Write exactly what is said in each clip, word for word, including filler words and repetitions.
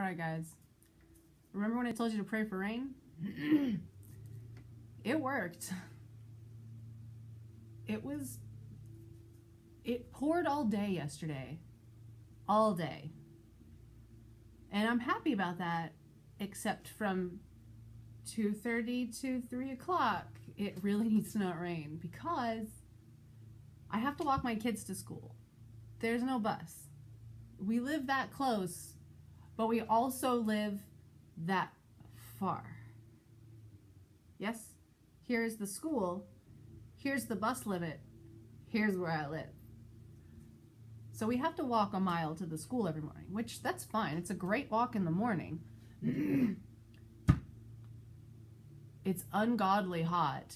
Alright guys, remember when I told you to pray for rain? It worked. It was, it poured all day yesterday. All day. And I'm happy about that, except from two thirty to three o'clock, it really needs to not rain because I have to walk my kids to school. There's no bus. We live that close, but we also live that far. Yes, here's the school, here's the bus limit, here's where I live. So we have to walk a mile to the school every morning, which that's fine. It's a great walk in the morning. It's ungodly hot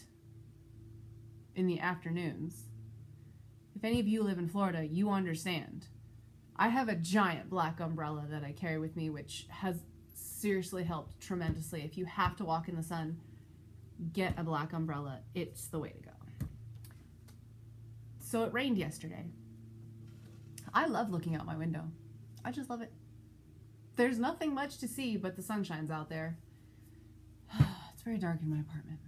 in the afternoons. If any of you live in Florida, you understand. I have a giant black umbrella that I carry with me, which has seriously helped tremendously. If you have to walk in the sun, get a black umbrella. It's the way to go. So it rained yesterday. I love looking out my window. I just love it. There's nothing much to see, but the sun shines out there. It's very dark in my apartment.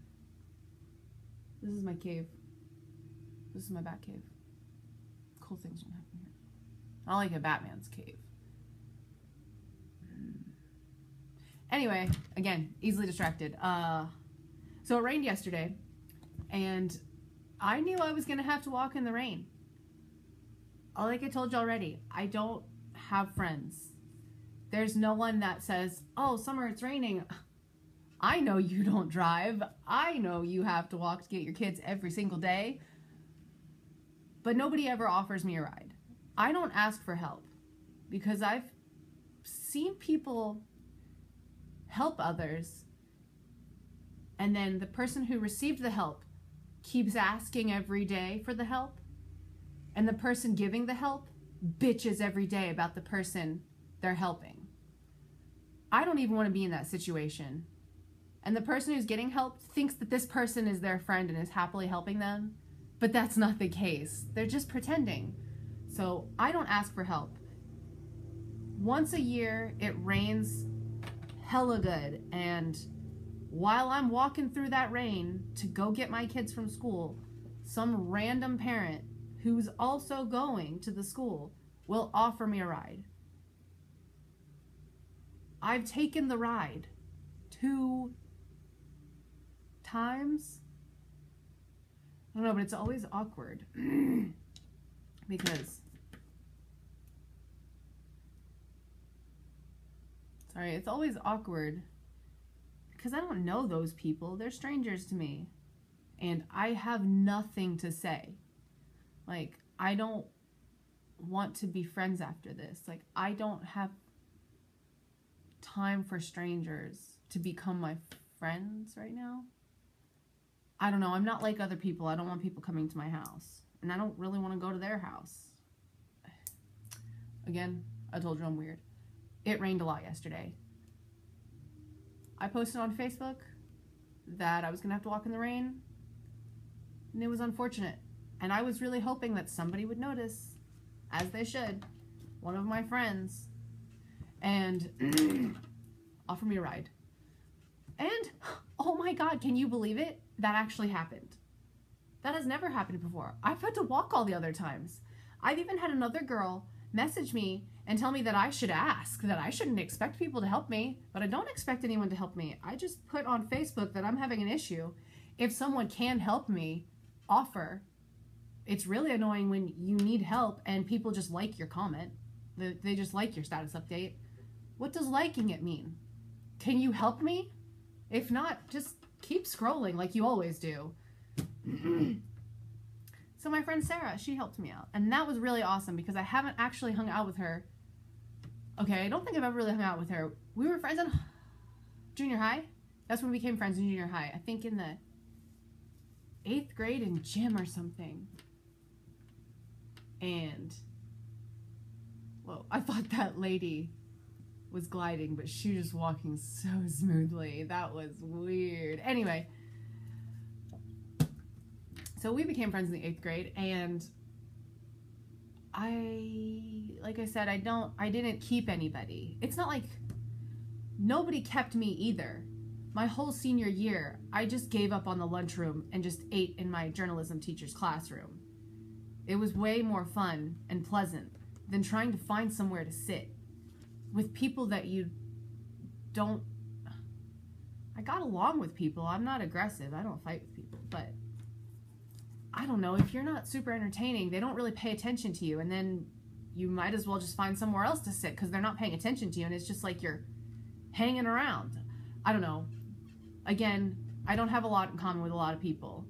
This is my cave. This is my bat cave. Cool things don't happen here. Not like a Batman's cave. Anyway, again, easily distracted. Uh, so it rained yesterday, and I knew I was going to have to walk in the rain. Like I told you already, I don't have friends. There's no one that says, oh, summer, it's raining. I know you don't drive. I know you have to walk to get your kids every single day. But nobody ever offers me a ride. I don't ask for help because I've seen people help others, and then the person who received the help keeps asking every day for the help, and the person giving the help bitches every day about the person they're helping. I don't even want to be in that situation. And the person who's getting help thinks that this person is their friend and is happily helping them, but that's not the case. They're just pretending. So I don't ask for help. Once a year, it rains hella good. And while I'm walking through that rain to go get my kids from school, some random parent who's also going to the school will offer me a ride. I've taken the ride two times. I don't know, but it's always awkward because, sorry, it's always awkward because I don't know those people. They're strangers to me, and I have nothing to say. Like, I don't want to be friends after this. Like, I don't have time for strangers to become my friends right now. I don't know. I'm not like other people. I don't want people coming to my house. And I don't really want to go to their house. Again, I told you I'm weird. It rained a lot yesterday. I posted on Facebook that I was going to have to walk in the rain. And it was unfortunate. And I was really hoping that somebody would notice, as they should, one of my friends, and offer me a ride. And, oh my God, can you believe it? That actually happened. That has never happened before. I've had to walk all the other times. I've even had another girl message me and tell me that I should ask, that I shouldn't expect people to help me, but I don't expect anyone to help me. I just put on Facebook that I'm having an issue. If someone can help me, offer. It's really annoying when you need help and people just like your comment. They just like your status update. What does liking it mean? Can you help me? If not, just keep scrolling like you always do. So my friend Sarah, she helped me out. And that was really awesome because I haven't actually hung out with her. Okay, I don't think I've ever really hung out with her. We were friends in junior high. That's when we became friends in junior high. I think in the eighth grade in gym or something. And, well, I thought that lady was gliding, but she was just walking so smoothly. That was weird. Anyway, so we became friends in the eighth grade, and I, like I said, I don't, I didn't keep anybody. It's not like Nobody kept me either. My whole senior year, I just gave up on the lunchroom and just ate in my journalism teacher's classroom. It was way more fun and pleasant than trying to find somewhere to sit with people that you don't... I got along with people. I'm not aggressive. I don't fight with people, but I don't know. If you're not super entertaining, they don't really pay attention to you, and then you might as well just find somewhere else to sit because they're not paying attention to you, and it's just like you're hanging around. I don't know. Again, I don't have a lot in common with a lot of people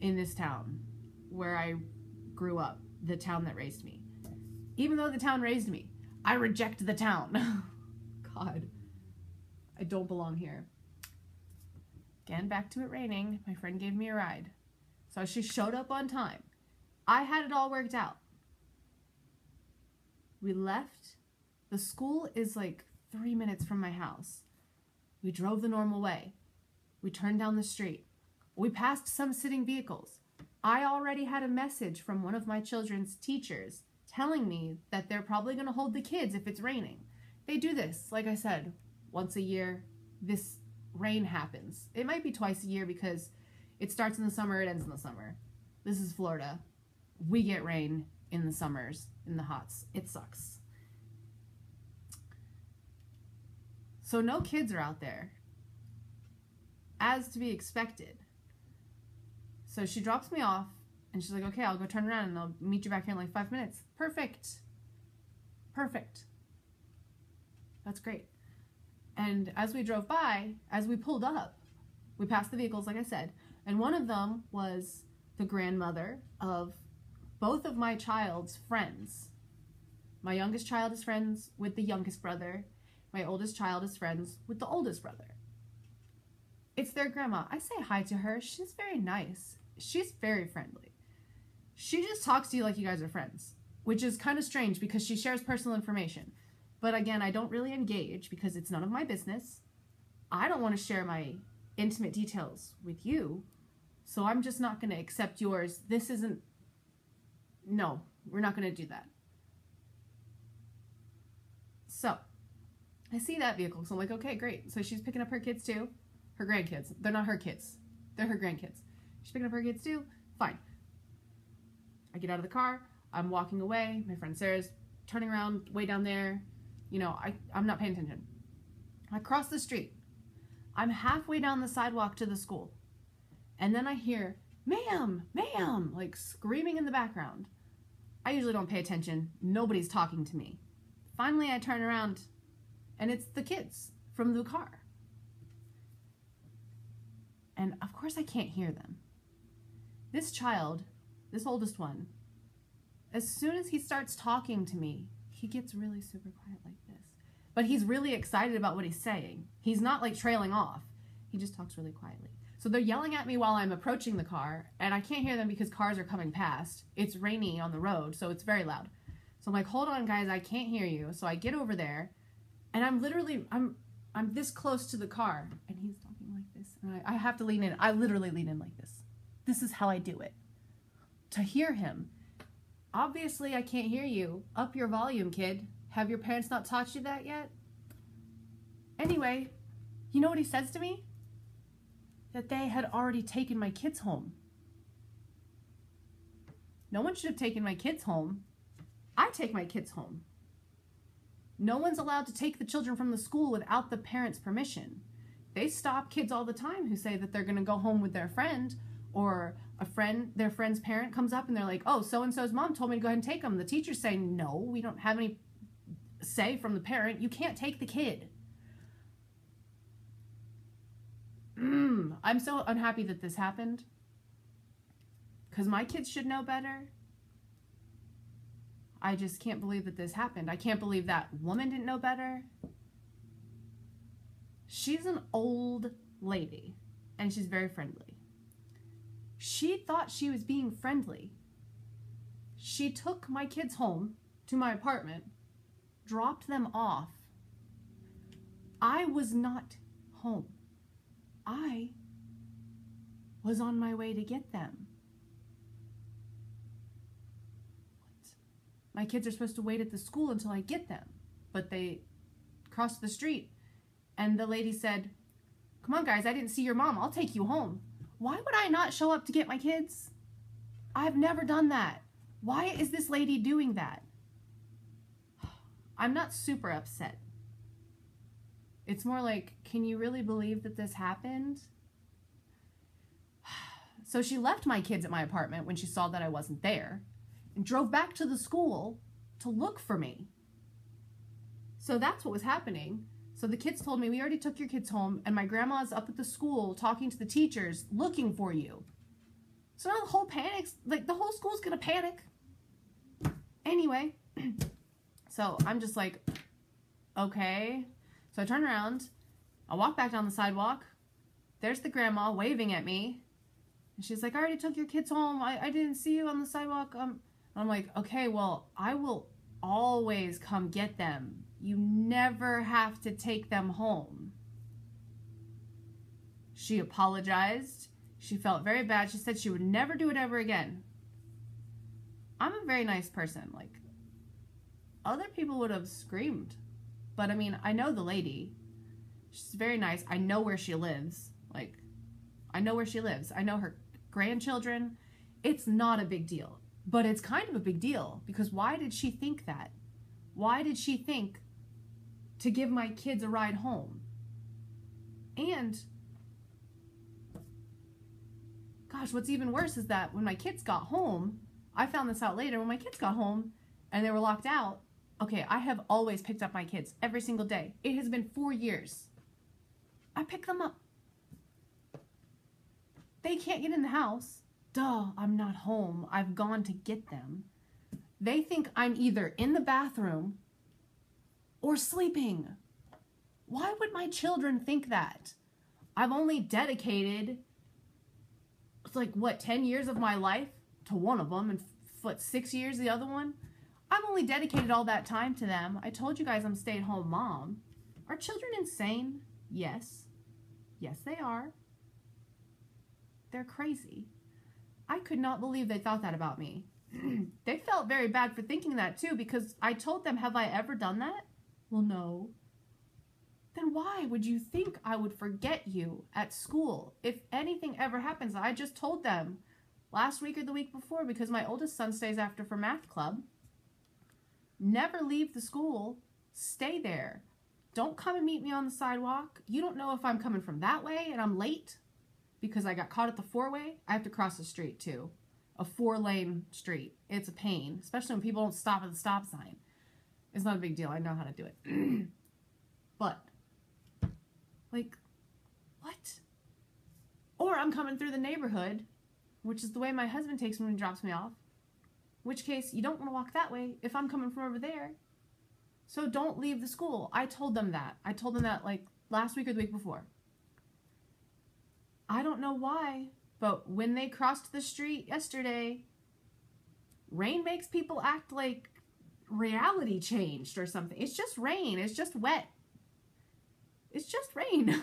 in this town where I grew up, the town that raised me. Even though the town raised me, I reject the town. God, I don't belong here. Again, back to it raining. My friend gave me a ride. So she showed up on time. I had it all worked out. We left. The school is like three minutes from my house. We drove the normal way. We turned down the street. We passed some sitting vehicles. I already had a message from one of my children's teachers telling me that they're probably going to hold the kids if it's raining. They do this, like I said, once a year. This rain happens. It might be twice a year because it starts in the summer, it ends in the summer. This is Florida. We get rain in the summers, in the hots. It sucks. So no kids are out there, as to be expected. So she drops me off, and she's like, okay, I'll go turn around, and I'll meet you back here in like five minutes. Perfect. Perfect. That's great. And as we drove by, as we pulled up, we passed the vehicles, like I said, and one of them was the grandmother of both of my child's friends. My youngest child is friends with the youngest brother. My oldest child is friends with the oldest brother. It's their grandma. I say hi to her. She's very nice. She's very friendly. She just talks to you like you guys are friends, which is kind of strange because she shares personal information. But again, I don't really engage because it's none of my business. I don't want to share my intimate details with you, so I'm just not going to accept yours. This isn't, no, we're not going to do that. So I see that vehicle, so I'm like, okay, great. So she's picking up her kids too, her grandkids. They're not her kids, they're her grandkids. She's picking up her kids too, fine. I get out of the car, I'm walking away, my friend Sarah's turning around way down there, you know, I, I'm not paying attention. I cross the street. I'm halfway down the sidewalk to the school, and then I hear, ma'am, ma'am, like screaming in the background. I usually don't pay attention. Nobody's talking to me. Finally, I turn around, and it's the kids from the car. And of course, I can't hear them. This child, this oldest one, as soon as he starts talking to me, he gets really super quiet like this. But he's really excited about what he's saying. He's not like trailing off. He just talks really quietly. So they're yelling at me while I'm approaching the car, and I can't hear them because cars are coming past. It's rainy on the road, so it's very loud. So I'm like, hold on guys, I can't hear you. So I get over there, and I'm literally, I'm I'm this close to the car, and he's talking like this. And I, I have to lean in. I literally lean in like this. This is how I do it. To hear him. Obviously, I can't hear you. Up your volume, kid. Have your parents not taught you that yet? Anyway, you know what he says to me? That they had already taken my kids home. No one should have taken my kids home. I take my kids home. No one's allowed to take the children from the school without the parents' permission. They stop kids all the time who say that they're going to go home with their friend, or a friend, their friend's parent comes up and they're like, oh, so-and-so's mom told me to go ahead and take them. The teacher's saying, no, we don't have any say from the parent, you can't take the kid. Mm, I'm so unhappy that this happened because my kids should know better. I just can't believe that this happened. I can't believe that woman didn't know better. She's an old lady and she's very friendly. She thought she was being friendly. She took my kids home to my apartment, dropped them off. I was not home. I was on my way to get them. What? My kids are supposed to wait at the school until I get them, but they crossed the street And the lady said, come on guys, I didn't see your mom. I'll take you home. Why would I not show up to get my kids? I've never done that. Why is this lady doing that? I'm not super upset. It's more like, can you really believe that this happened? So she left my kids at my apartment when she saw that I wasn't there and drove back to the school to look for me. So that's what was happening. So the kids told me, we already took your kids home and my grandma's up at the school talking to the teachers looking for you. So now the whole panic's, like the whole school's gonna panic. Anyway, so I'm just like, okay. So I turn around, I walk back down the sidewalk. There's the grandma waving at me. And she's like, I already took your kids home. I, I didn't see you on the sidewalk. Um, and I'm like, okay, well, I will always come get them. You never have to take them home. She apologized. She felt very bad. She said she would never do it ever again. I'm a very nice person. Like, other people would have screamed. But I mean, I know the lady. She's very nice. I know where she lives. Like, I know where she lives. I know her grandchildren. It's not a big deal, but it's kind of a big deal because why did she think that? Why did she think to give my kids a ride home? And gosh, what's even worse is that when my kids got home, I found this out later, when my kids got home and they were locked out, okay, I have always picked up my kids every single day. It has been four years. I pick them up. They can't get in the house. Duh, I'm not home. I've gone to get them. They think I'm either in the bathroom or sleeping. Why would my children think that? I've only dedicated, it's like, what, ten years of my life to one of them and, what, six years the other one? I've only dedicated all that time to them. I told you guys I'm a stay-at-home mom. Are children insane? Yes. Yes, they are. They're crazy. I could not believe they thought that about me. They felt very bad for thinking that too because I told them, have I ever done that? Well, no. Then why would you think I would forget you at school? If anything ever happens, I just told them last week or the week before because my oldest son stays after for math club. Never leave the school. Stay there. Don't come and meet me on the sidewalk. You don't know if I'm coming from that way and I'm late because I got caught at the four-way. I have to cross the street too. A four-lane street. It's a pain, especially when people don't stop at the stop sign. It's not a big deal. I know how to do it. But, like, what? Or I'm coming through the neighborhood, which is the way my husband takes me when he drops me off. In which case, you don't want to walk that way if I'm coming from over there. So don't leave the school. I told them that. I told them that, like, last week or the week before. I don't know why, but when they crossed the street yesterday, rain makes people act like reality changed or something. It's just rain. It's just wet. It's just rain.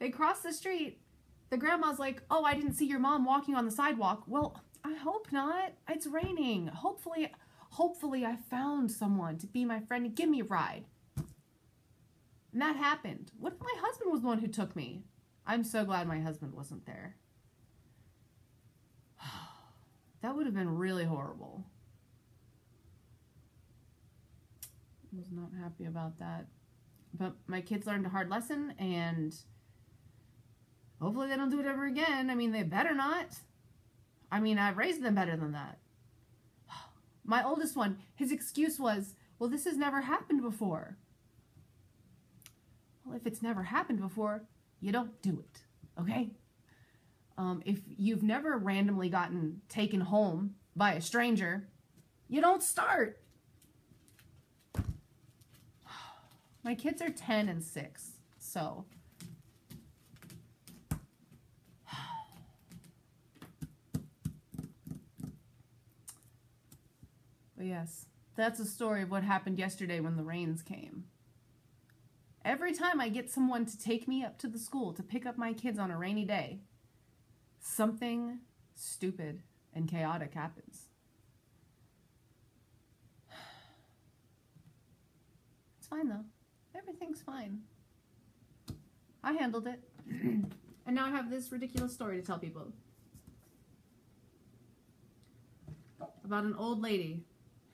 They crossed the street. The grandma's like, oh, I didn't see your mom walking on the sidewalk. Well, I hope not. It's raining. Hopefully, hopefully I found someone to be my friend and give me a ride. And that happened. What if my husband was the one who took me? I'm so glad my husband wasn't there. That would have been really horrible. I was not happy about that. But my kids learned a hard lesson and hopefully they don't do it ever again. I mean, they better not. I mean, I've raised them better than that. My oldest one, his excuse was, well, this has never happened before. Well, if it's never happened before, you don't do it, okay? Um, if you've never randomly gotten taken home by a stranger, you don't start. My kids are ten and six, so but yes, that's a story of what happened yesterday when the rains came. Every time I get someone to take me up to the school to pick up my kids on a rainy day, something stupid and chaotic happens. It's fine though. Everything's fine. I handled it. And now I have this ridiculous story to tell people about an old lady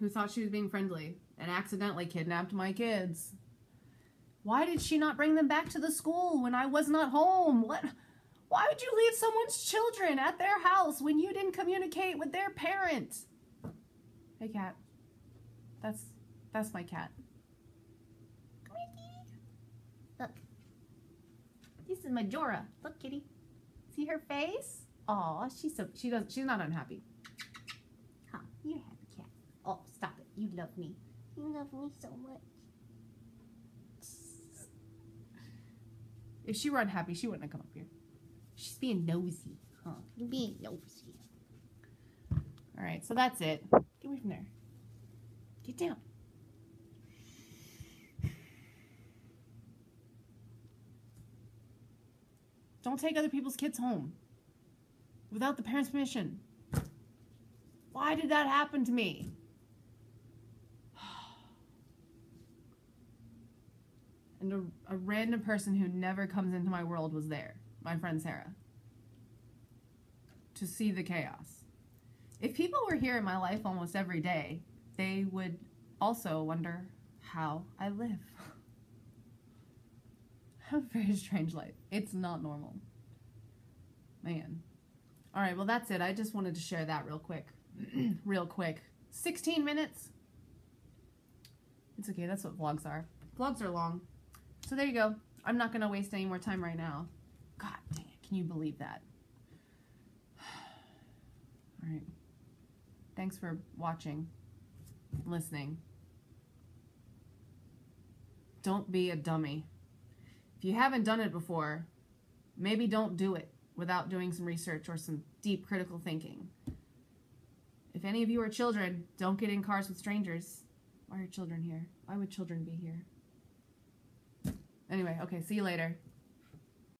who thought she was being friendly and accidentally kidnapped my kids. Why did she not bring them back to the school when I was not home? What? Why would you leave someone's children at their house when you didn't communicate with their parent? Hey, cat. That's, that's my cat. Come here, kitty. Look. This is my Jorah. Look, kitty. See her face? Aw, she's so, she doesn't, she's not unhappy. Huh, you're happy, cat. Oh, stop it. You love me. You love me so much. If she were unhappy, she wouldn't have come up here. She's being nosy, huh? You're being nosy. All right, so that's it. Get away from there. Get down. Don't take other people's kids home without the parents' permission. Why did that happen to me? And a, a random person who never comes into my world was there, my friend Sarah, to see the chaos. If people were here in my life almost every day, they would also wonder how I live. I have a very strange life. It's not normal. Man. All right, well, that's it. I just wanted to share that real quick. Real quick. sixteen minutes. It's okay. That's what vlogs are. Vlogs are long. So there you go. I'm not going to waste any more time right now. God dang it. Can you believe that? All right. Thanks for watching, listening. Don't be a dummy. If you haven't done it before, maybe don't do it without doing some research or some deep critical thinking. If any of you are children, don't get in cars with strangers. Why are children here? Why would children be here? Anyway, okay, see you later.